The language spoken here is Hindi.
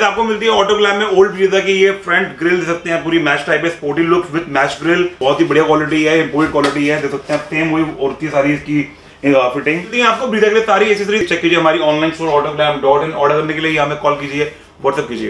ब्रेजा आपको मिलती है ऑटोग्लैम में। ओल्ड ब्रेजा की ये फ्रंट ग्रिल दे सकते हैं, पूरी मैश टाइप है, sporty look with mesh grill, बहुत ही बढ़िया क्वालिटी है, इंपोर्ट क्वालिटी है, दे सकते हैं सेम वही और सारी इसकी फिटिंग। आपको ब्रेजा के लिए सारी एक्सेसरीज चेक कीजिए हमारी ऑनलाइन स्टोर autoglam.in। ऑर्डर करने के लिए हमें कॉल कीजिए, व्हाट्सएप कीजिए।